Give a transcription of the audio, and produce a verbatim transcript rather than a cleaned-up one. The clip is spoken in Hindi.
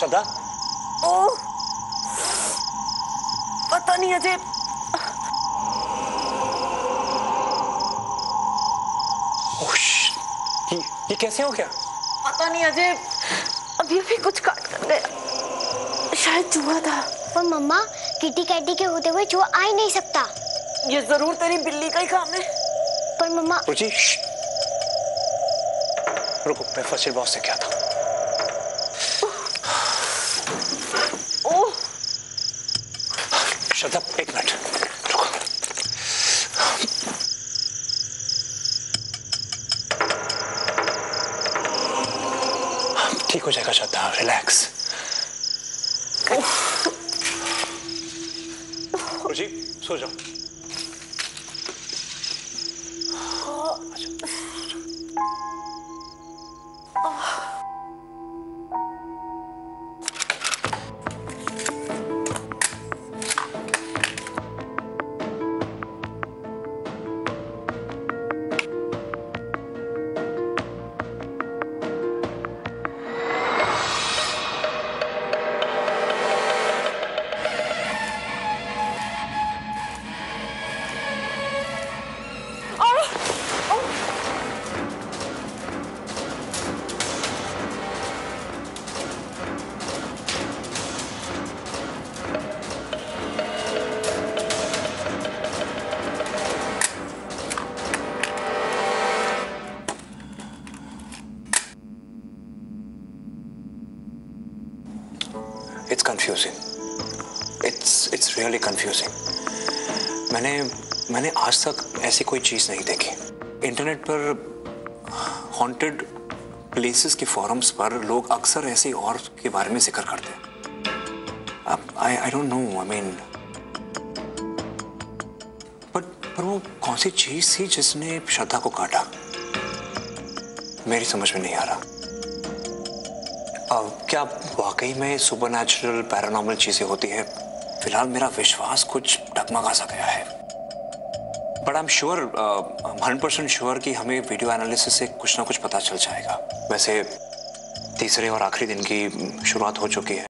श्रद्धा? ओह, पता नहीं अजय। ये, ये कैसे हो गया? पता नहीं अजय, अभी अभी कुछ काट कर गया। शायद चूहा था। पर मम्मा, किटी कैटी के होते हुए चूहा आ ही नहीं सकता। ये जरूर तेरी बिल्ली का ही काम है। पर मम्मा, रुको, मैं फर्स्ट बॉस से क्या था। श्रद्धा एक मिनट रुको। ठीक हो जाएगा श्रद्धा, रिलैक्स। जी सो जाओ। It's confusing. It's it's really confusing. मैंने मैंने आज तक ऐसी कोई चीज़ नहीं देखी। इंटरनेट पर हॉन्टेड प्लेसेस के फॉरम्स पर लोग अक्सर ऐसी और के बारे में जिक्र करते हैं। अब I I don't know, I mean but पर वो कौन सी चीज़ थी जिसने श्रद्धा को काटा, मेरी समझ में नहीं आ रहा। Uh, क्या वाकई में सुपर नेचुरल पैरानॉर्मल चीज़ें होती हैं? फिलहाल मेरा विश्वास कुछ डगमगा सा गया है। But I am sure, hundred percent sure कि हमें वीडियो एनालिसिस से कुछ ना कुछ पता चल जाएगा। वैसे तीसरे और आखिरी दिन की शुरुआत हो चुकी है।